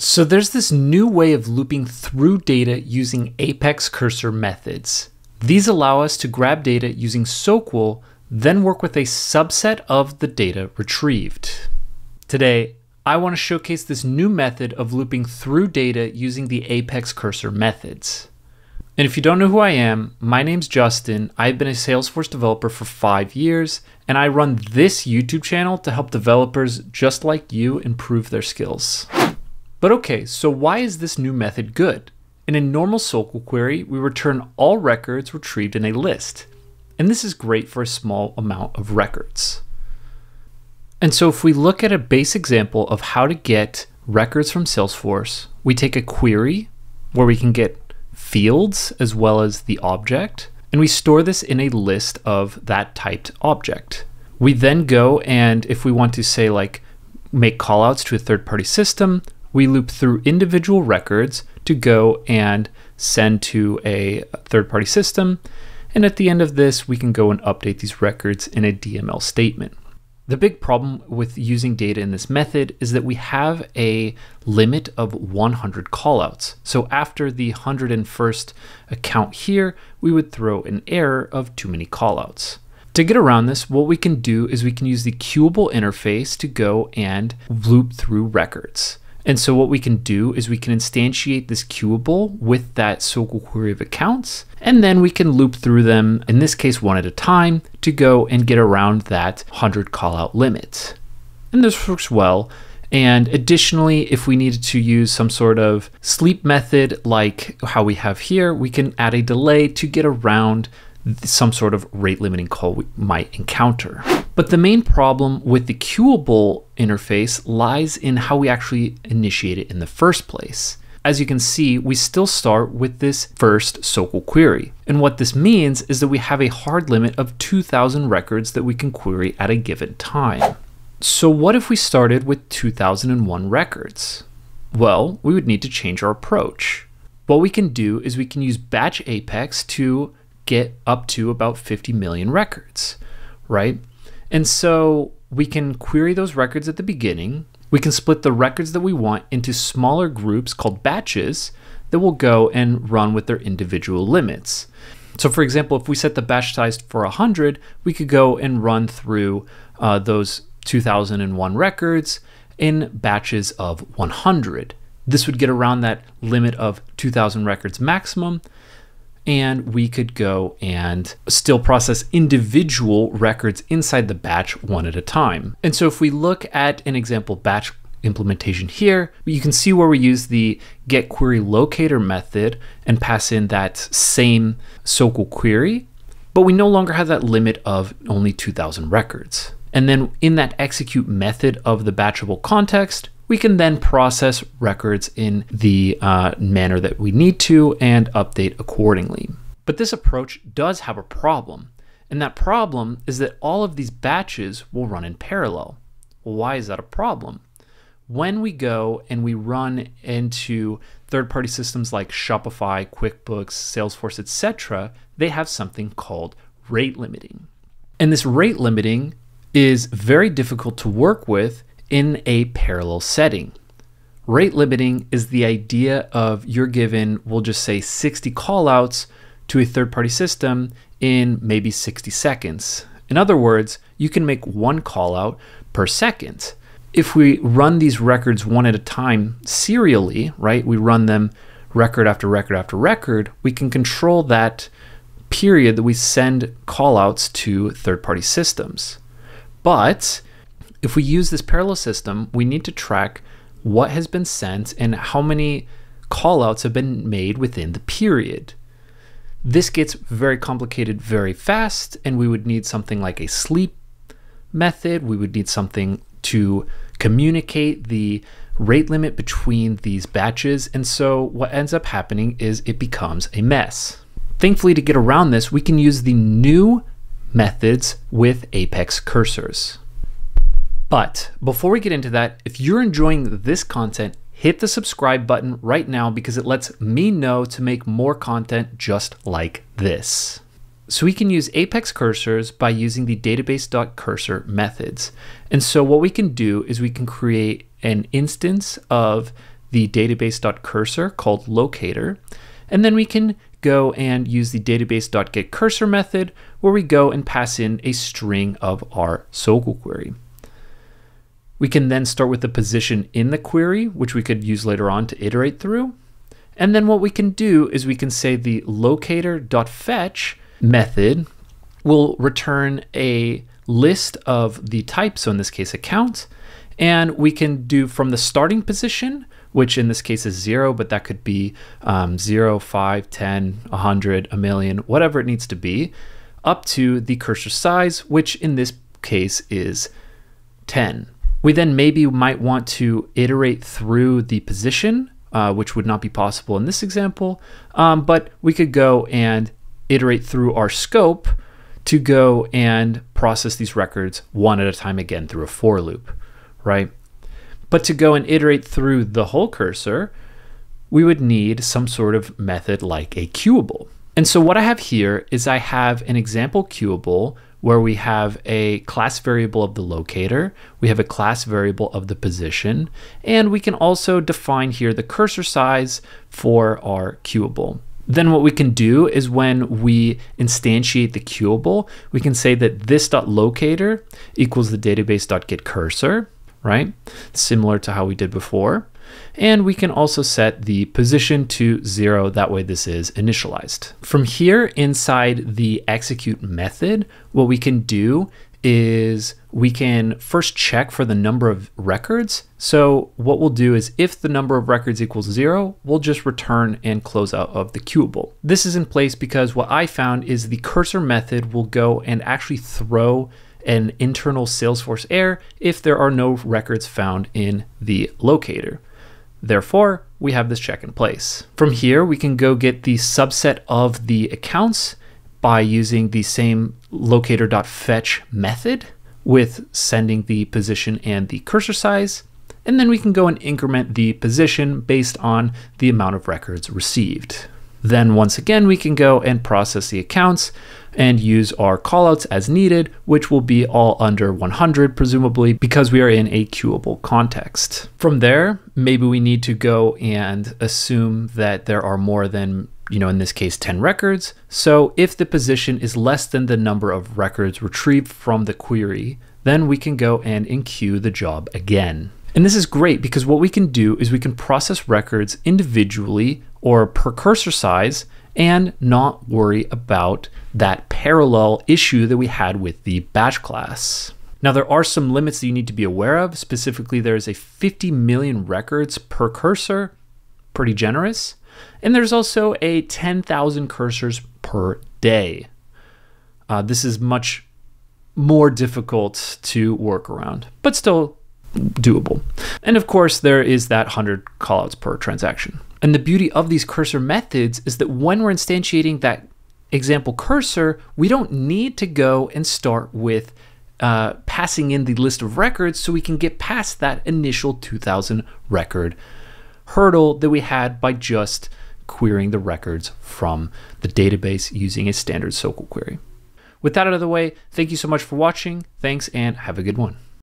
So there's this new way of looping through data using Apex Cursor methods. These allow us to grab data using SOQL, then work with a subset of the data retrieved. Today, I want to showcase this new method of looping through data using the Apex Cursor methods. And if you don't know who I am, my name's Justin. I've been a Salesforce developer for 5 years, and I run this YouTube channel to help developers just like you improve their skills. But okay, so why is this new method good? In a normal SOQL query, we return all records retrieved in a list. And this is great for a small amount of records. And so if we look at a base example of how to get records from Salesforce, we take a query where we can get fields as well as the object, and we store this in a list of that typed object. We then go and if we want to say like make callouts to a third-party system, we loop through individual records to go and send to a third-party system. And at the end of this, we can go and update these records in a DML statement. The big problem with using data in this method is that we have a limit of 100 callouts. So after the 101st account here, we would throw an error of too many callouts. To get around this, what we can do is we can use the Queueable interface to go and loop through records. And so what we can do is we can instantiate this queueable with that SOQL query of accounts, and then we can loop through them, in this case, one at a time, to go and get around that 100 callout limit. And this works well. And additionally, if we needed to use some sort of sleep method, like how we have here, we can add a delay to get around some sort of rate limiting call we might encounter. But the main problem with the Queueable interface lies in how we actually initiate it in the first place. As you can see, we still start with this first SOQL query. And what this means is that we have a hard limit of 2,000 records that we can query at a given time. So what if we started with 2,001 records? Well, we would need to change our approach. What we can do is we can use batch Apex to get up to about 50 million records, right? And so we can query those records at the beginning. We can split the records that we want into smaller groups called batches that will go and run with their individual limits. So for example, if we set the batch size for 100, we could go and run through those 2001 records in batches of 100. This would get around that limit of 2000 records maximum. And we could go and still process individual records inside the batch one at a time. And so if we look at an example batch implementation here, you can see where we use the getQueryLocator method and pass in that same SOQL query, but we no longer have that limit of only 2,000 records. And then in that execute method of the batchable context, we can then process records in the manner that we need to and update accordingly. But this approach does have a problem. And that problem is that all of these batches will run in parallel. Well, why is that a problem? When we go and we run into third-party systems like Shopify, QuickBooks, Salesforce, etc., they have something called rate limiting. And this rate limiting is very difficult to work with in a parallel setting. Rate limiting is the idea of you're given, we'll just say 60 callouts to a third-party system in maybe 60 seconds. In other words, you can make one callout per second. If we run these records one at a time serially, right, we run them record after record after record, we can control that period that we send callouts to third-party systems. But if we use this parallel system, we need to track what has been sent and how many callouts have been made within the period. This gets very complicated very fast, and we would need something like a sleep method. We would need something to communicate the rate limit between these batches. And so what ends up happening is it becomes a mess. Thankfully, to get around this, we can use the new methods with Apex Cursors. But before we get into that, if you're enjoying this content, hit the subscribe button right now because it lets me know to make more content just like this. So we can use Apex Cursors by using the Database.getCursor methods. And so what we can do is we can create an instance of the database.cursor called locator, and then we can go and use the database.getCursor method where we go and pass in a string of our SOQL query. We can then start with the position in the query, which we could use later on to iterate through. And then what we can do is we can say the locator.fetch method will return a list of the types, so in this case account, and we can do from the starting position, which in this case is 0, but that could be 0, 5, 10, 100, a million, whatever it needs to be, up to the cursor size, which in this case is 10. We then maybe might want to iterate through the position, which would not be possible in this example, but we could go and iterate through our scope to go and process these records one at a time again through a for loop, right? But to go and iterate through the whole cursor, we would need some sort of method like a queueable. And so what I have here is I have an example queueable where we have a class variable of the locator, we have a class variable of the position, and we can also define here the cursor size for our queueable. Then what we can do is when we instantiate the queueable, we can say that this.locator equals the database.getCursor, right? Similar to how we did before. And we can also set the position to 0, that way this is initialized. From here inside the execute method, what we can do is we can first check for the number of records. So what we'll do is if the number of records equals 0, we'll just return and close out of the queueable. This is in place because what I found is the cursor method will go and actually throw an internal Salesforce error if there are no records found in the locator. Therefore, we have this check in place. From here, we can go get the subset of the accounts by using the same locator.fetch method with sending the position and the cursor size. And then we can go and increment the position based on the amount of records received. Then once again, we can go and process the accounts and use our callouts as needed, which will be all under 100, presumably, because we are in a queueable context. From there, maybe we need to go and assume that there are more than, in this case, 10 records. So if the position is less than the number of records retrieved from the query, then we can go and enqueue the job again. And this is great because what we can do is we can process records individually or per cursor size and not worry about that parallel issue that we had with the batch class. Now there are some limits that you need to be aware of. Specifically, there is a 50 million records per cursor, pretty generous. And there's also a 10,000 cursors per day. This is much more difficult to work around, but still doable. And of course, there is that 100 callouts per transaction. And the beauty of these cursor methods is that when we're instantiating that example cursor, we don't need to go and start with passing in the list of records, so we can get past that initial 2,000 record hurdle that we had by just querying the records from the database using a standard SOQL query. With that out of the way, thank you so much for watching. Thanks and have a good one.